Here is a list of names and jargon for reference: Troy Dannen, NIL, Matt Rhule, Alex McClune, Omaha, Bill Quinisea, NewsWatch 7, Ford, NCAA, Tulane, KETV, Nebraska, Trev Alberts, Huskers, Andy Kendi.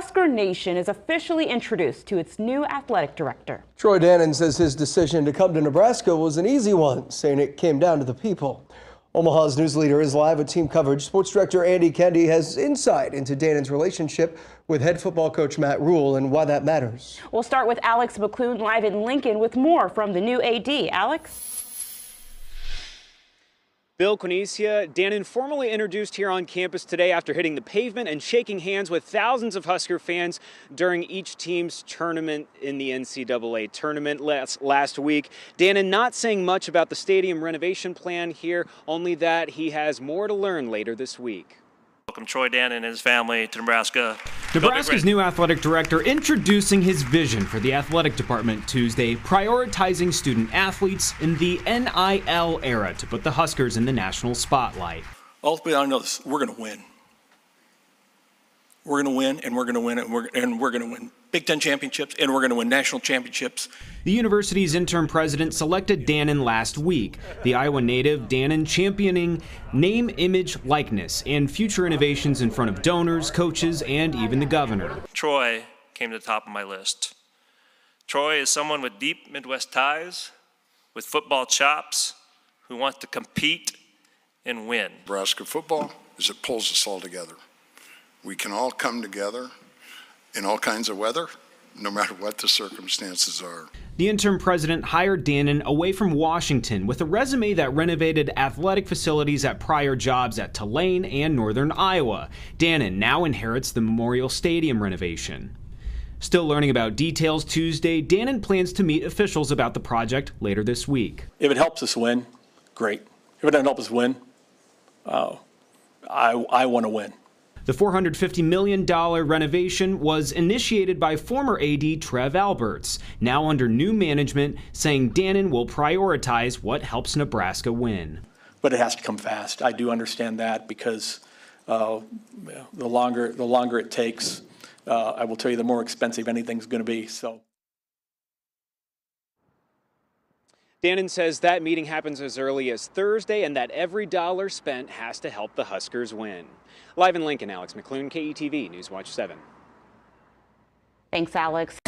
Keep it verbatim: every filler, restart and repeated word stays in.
Husker Nation is officially introduced to its new athletic director. Troy Dannen says his decision to come to Nebraska was an easy one, saying it came down to the people. Omaha's News Leader is live with team coverage. Sports director Andy Kendi has insight into Dannen's relationship with head football coach Matt Rhule and why that matters. We'll start with Alex McClune live in Lincoln with more from the new A D. Alex? Bill Quinisea, Dannen formally introduced here on campus today after hitting the pavement and shaking hands with thousands of Husker fans during each team's tournament in the N C double A tournament last, last week. Dannen not saying much about the stadium renovation plan here, only that he has more to learn later this week. Welcome Troy Dannen and his family to Nebraska. Nebraska's new athletic director introducing his vision for the athletic department Tuesday, prioritizing student athletes in the N I L era to put the Huskers in the national spotlight. Ultimately, I know this, we're going to win. We're going to win, and we're going to win, and we're, and we're going to win Big Ten championships, and we're going to win national championships. The university's interim president selected Dannen last week. The Iowa native, Dannen, championing name, image, likeness, and future innovations in front of donors, coaches, and even the governor. Troy came to the top of my list. Troy is someone with deep Midwest ties, with football chops, who wants to compete and win. Nebraska football is it pulls us all together. We can all come together in all kinds of weather, no matter what the circumstances are. The interim president hired Dannen away from Washington with a resume that renovated athletic facilities at prior jobs at Tulane and Northern Iowa. Dannen now inherits the Memorial Stadium renovation. Still learning about details Tuesday, Dannen plans to meet officials about the project later this week. If it helps us win, great. If it doesn't help us win, uh, I, I want to win. The four hundred fifty million dollars renovation was initiated by former A D Trev Alberts, now under new management, saying Dannen will prioritize what helps Nebraska win. But it has to come fast. I do understand that because uh, the longer the longer it takes, uh, I will tell you, the more expensive anything's going to be. So. Dannen says that meeting happens as early as Thursday and that every dollar spent has to help the Huskers win. Live in Lincoln, Alex McClune, K E T V, Newswatch seven. Thanks, Alex.